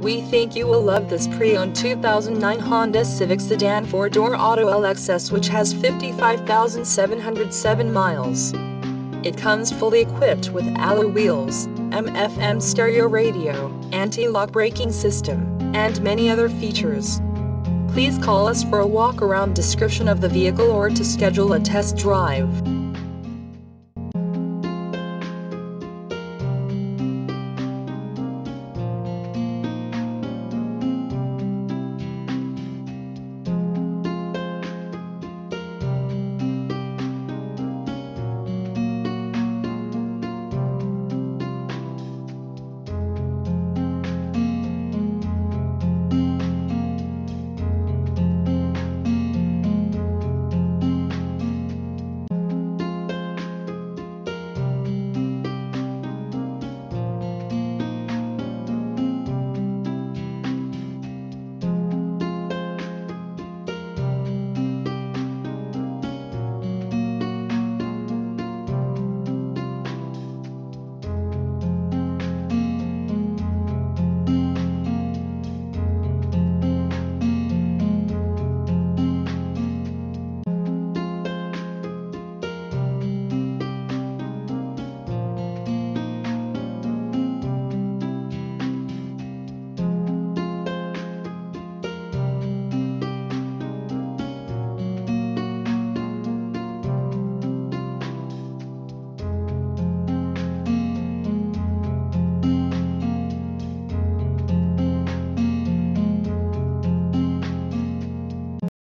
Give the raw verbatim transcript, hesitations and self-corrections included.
We think you will love this pre-owned two thousand nine Honda Civic sedan four-door auto L X S, which has fifty-five thousand seven hundred seven miles. It comes fully equipped with alloy wheels, M F M stereo radio, anti-lock braking system, and many other features. Please call us for a walk-around description of the vehicle or to schedule a test drive.